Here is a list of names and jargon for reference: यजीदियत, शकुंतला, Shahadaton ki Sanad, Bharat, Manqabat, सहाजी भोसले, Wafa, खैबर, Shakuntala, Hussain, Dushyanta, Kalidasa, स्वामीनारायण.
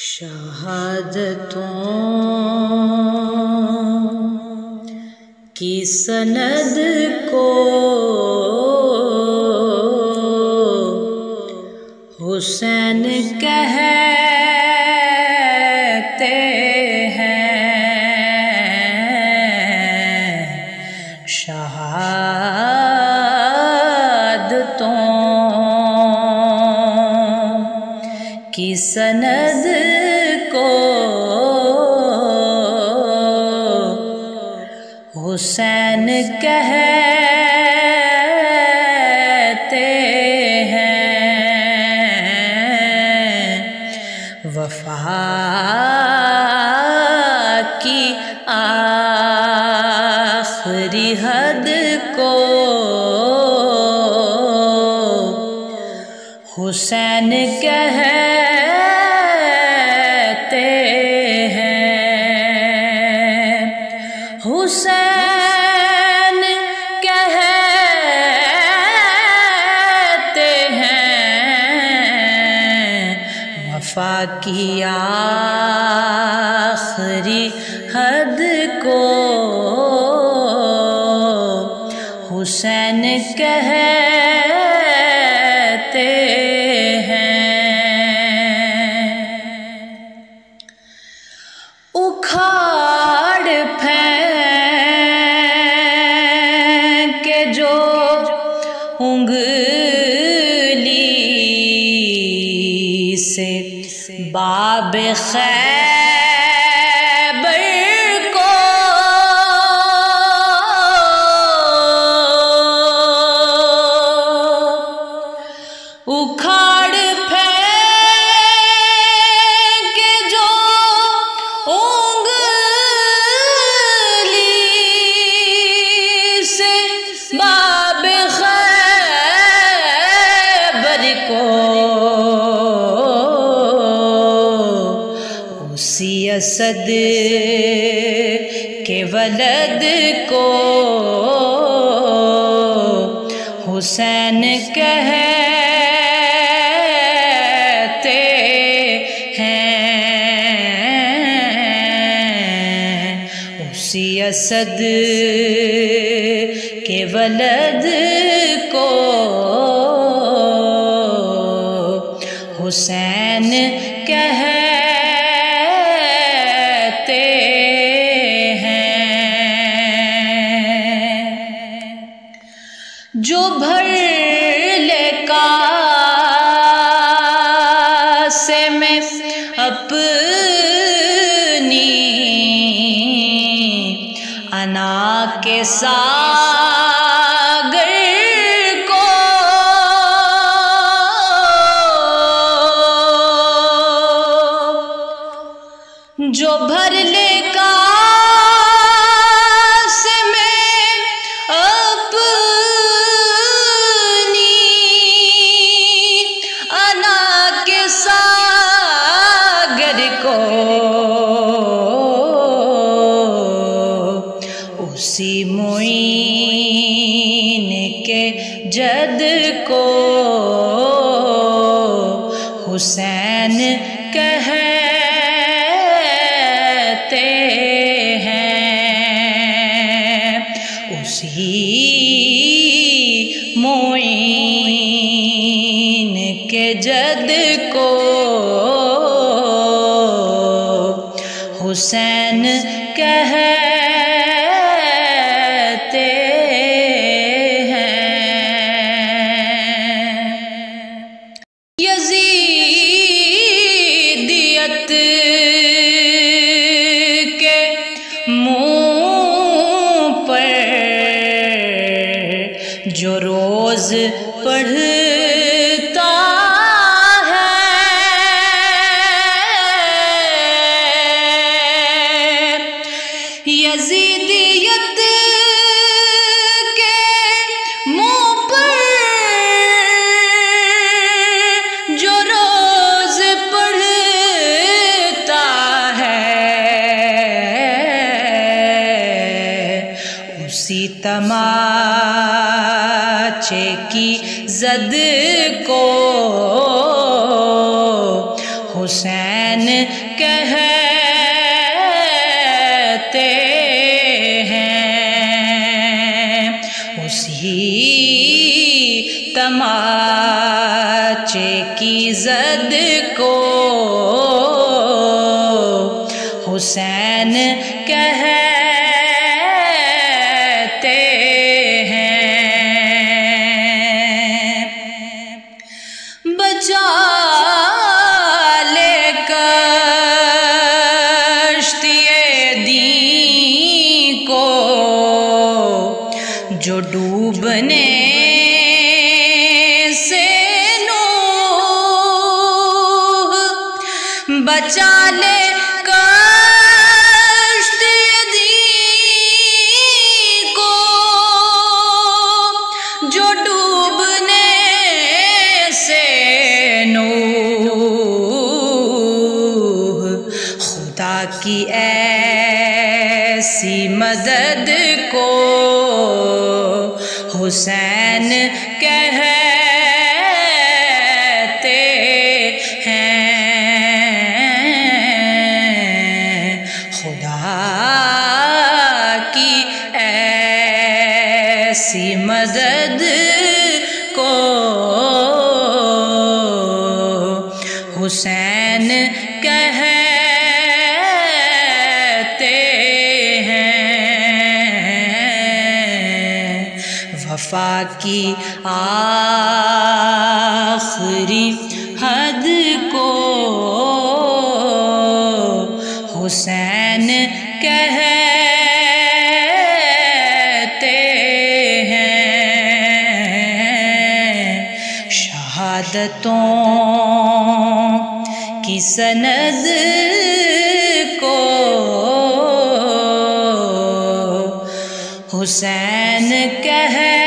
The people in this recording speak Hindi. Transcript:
शहादतों की सनद को हुसैन कहते हैं। शहादतों की सनद हुसैन कहते हैं। वफा की आखिरी हद को हुसैन कहते हैं। हुसैन वफ़ा की आखिरी हद को हुसैन कहते हैं। उखाड़ फेंके जो उंगली से बाब खैबर को उखाड़ फेंक जो उंगली से बाब खैबर को उसी असद के वलद को हुसैन कहते हैं। उसी असद के वलद को हुसैन कहते जो भर ले कासे में अपनी अना के सागर को जो भर ले उसी मोइन के जद को हुसैन कहते हैं। उसी मोइन के जद को हुसैन कहते जो रोज पढ़ता है यजीदियत के मुँह पर जो रोज पढ़ता है उसी तमाम की जद को हुसैन कहते हैं। उसी तमाचे की जद को हुसैन कहते हैं। बचा जो डूबने से नूह बचा ले कश्त दी को, जो डूबने से नूह खुदा की ऐसी मदद को हुसैन कहते हैं। खुदा की ऐसी मदद को हुसैन कहते हैं। वफा की आखिरी हद को हुसैन कहते हैं। शहादतों की सनद को हुसैन कहते